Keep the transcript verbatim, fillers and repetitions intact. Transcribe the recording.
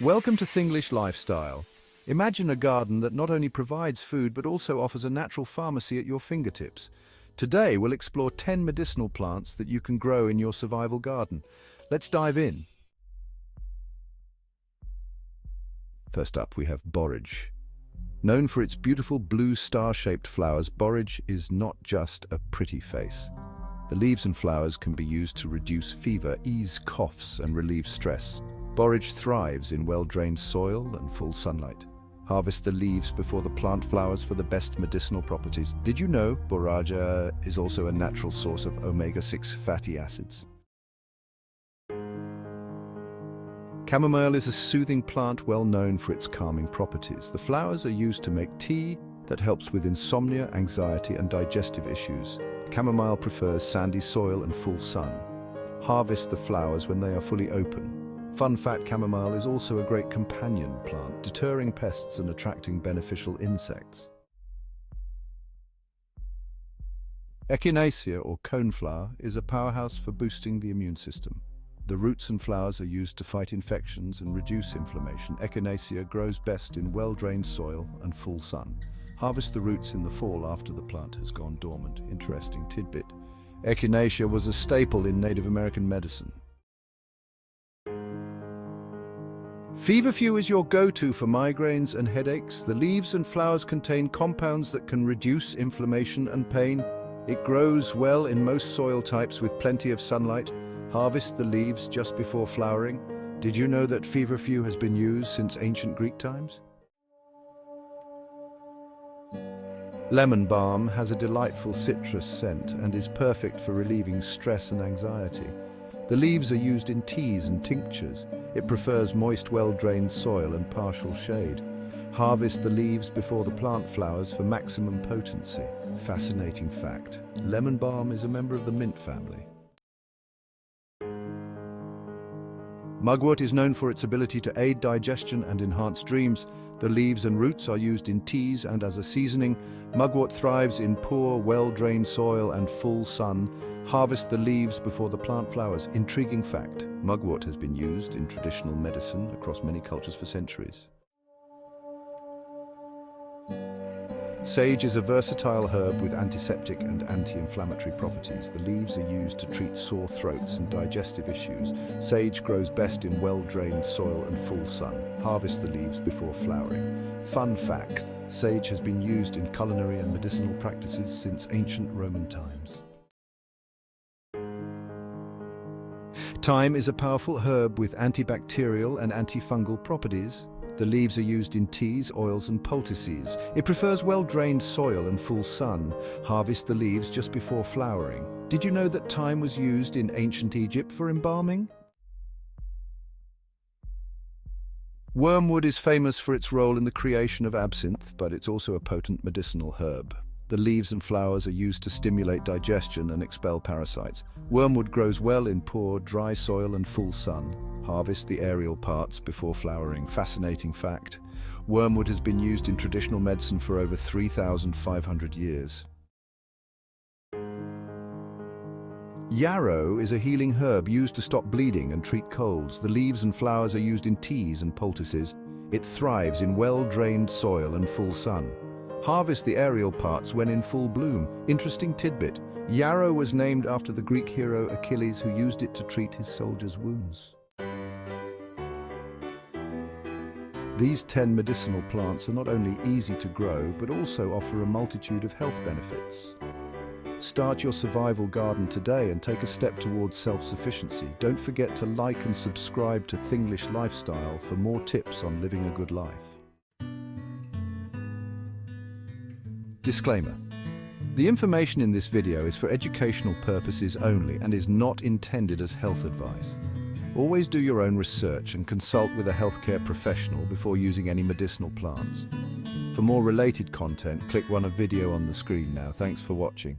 Welcome to Thinglish Lifestyle. Imagine a garden that not only provides food but also offers a natural pharmacy at your fingertips. Today we'll explore ten medicinal plants that you can grow in your survival garden. Let's dive in. First up we have borage. Known for its beautiful blue star-shaped flowers, borage is not just a pretty face. The leaves and flowers can be used to reduce fever, ease coughs, and relieve stress. Borage thrives in well-drained soil and full sunlight. Harvest the leaves before the plant flowers for the best medicinal properties. Did you know borage is also a natural source of omega six fatty acids? Chamomile is a soothing plant well known for its calming properties. The flowers are used to make tea that helps with insomnia, anxiety, and digestive issues. Chamomile prefers sandy soil and full sun. Harvest the flowers when they are fully open. Fun fact, chamomile is also a great companion plant, deterring pests and attracting beneficial insects. Echinacea, or coneflower, is a powerhouse for boosting the immune system. The roots and flowers are used to fight infections and reduce inflammation. Echinacea grows best in well-drained soil and full sun. Harvest the roots in the fall after the plant has gone dormant. Interesting tidbit. Echinacea was a staple in Native American medicine. Feverfew is your go-to for migraines and headaches. The leaves and flowers contain compounds that can reduce inflammation and pain. It grows well in most soil types with plenty of sunlight. Harvest the leaves just before flowering. Did you know that feverfew has been used since ancient Greek times? Lemon balm has a delightful citrus scent and is perfect for relieving stress and anxiety. The leaves are used in teas and tinctures. It prefers moist, well-drained soil and partial shade. Harvest the leaves before the plant flowers for maximum potency. Fascinating fact, lemon balm is a member of the mint family. Mugwort is known for its ability to aid digestion and enhance dreams. The leaves and roots are used in teas and as a seasoning. Mugwort thrives in poor, well-drained soil and full sun. Harvest the leaves before the plant flowers. Intriguing fact, mugwort has been used in traditional medicine across many cultures for centuries. Sage is a versatile herb with antiseptic and anti-inflammatory properties. The leaves are used to treat sore throats and digestive issues. Sage grows best in well-drained soil and full sun. Harvest the leaves before flowering. Fun fact, sage has been used in culinary and medicinal practices since ancient Roman times. Thyme is a powerful herb with antibacterial and antifungal properties. The leaves are used in teas, oils, and poultices. It prefers well-drained soil and full sun. Harvest the leaves just before flowering. Did you know that thyme was used in ancient Egypt for embalming? Wormwood is famous for its role in the creation of absinthe, but it's also a potent medicinal herb. The leaves and flowers are used to stimulate digestion and expel parasites. Wormwood grows well in poor, dry soil and full sun. Harvest the aerial parts before flowering. Fascinating fact. Wormwood has been used in traditional medicine for over three thousand five hundred years. Yarrow is a healing herb used to stop bleeding and treat colds. The leaves and flowers are used in teas and poultices. It thrives in well-drained soil and full sun. Harvest the aerial parts when in full bloom. Interesting tidbit. Yarrow was named after the Greek hero Achilles, who used it to treat his soldiers' wounds. These ten medicinal plants are not only easy to grow, but also offer a multitude of health benefits. Start your survival garden today and take a step towards self-sufficiency. Don't forget to like and subscribe to Thinglish Lifestyle for more tips on living a good life. Disclaimer. The information in this video is for educational purposes only and is not intended as health advice. Always do your own research and consult with a healthcare professional before using any medicinal plants. For more related content, click one of the video on the screen now. Thanks for watching.